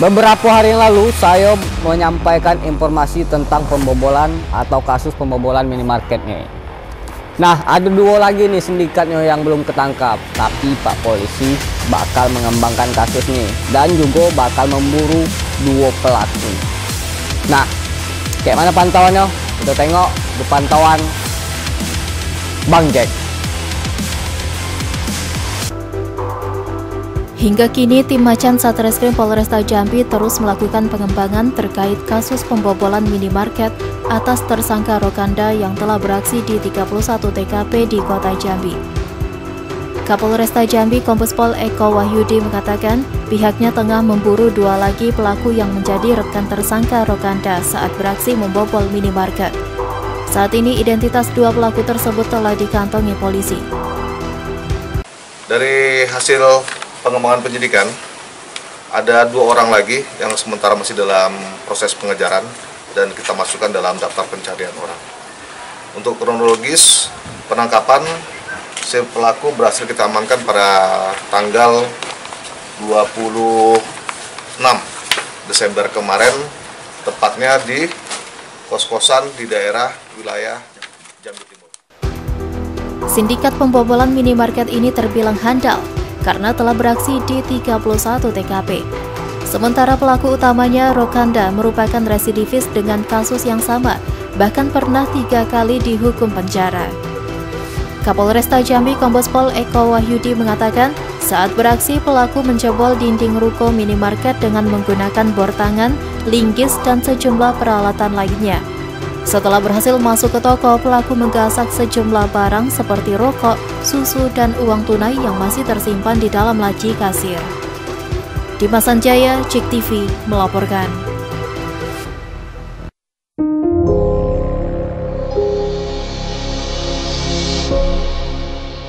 Beberapa hari yang lalu saya menyampaikan informasi tentang pembobolan atau kasus pembobolan minimarketnya. Nah, ada dua lagi nih sindikatnya yang belum ketangkap, tapi Pak Polisi bakal mengembangkan kasus nih dan juga bakal memburu dua pelaku. Nah, kayak mana pantauannya? Kita tengok di pantauan Bang Jack. Hingga kini, tim Macan Satreskrim Polresta Jambi terus melakukan pengembangan terkait kasus pembobolan minimarket atas tersangka Rokanda yang telah beraksi di 31 TKP di Kota Jambi. Kapolresta Jambi Kombes Pol Eko Wahyudi mengatakan pihaknya tengah memburu dua lagi pelaku yang menjadi rekan tersangka Rokanda saat beraksi membobol minimarket. Saat ini identitas dua pelaku tersebut telah dikantongi polisi. Dari hasil pengembangan penyidikan, ada dua orang lagi yang sementara masih dalam proses pengejaran dan kita masukkan dalam daftar pencarian orang. Untuk kronologis penangkapan, si pelaku berhasil kita amankan pada tanggal 26 Desember kemarin, tepatnya di kos-kosan di daerah wilayah Jambi Timur. Sindikat pembobolan minimarket ini terbilang handal karena telah beraksi di 31 TKP. Sementara pelaku utamanya, Rokanda, merupakan residivis dengan kasus yang sama, bahkan pernah 3 kali dihukum penjara. Kapolresta Jambi Kombes Pol Eko Wahyudi mengatakan, saat beraksi pelaku menjebol dinding ruko minimarket dengan menggunakan bor tangan, linggis, dan sejumlah peralatan lainnya. Setelah berhasil masuk ke toko, pelaku menggasak sejumlah barang seperti rokok, susu, dan uang tunai yang masih tersimpan di dalam laci kasir. Dimas Anjaya, JEK TV, melaporkan.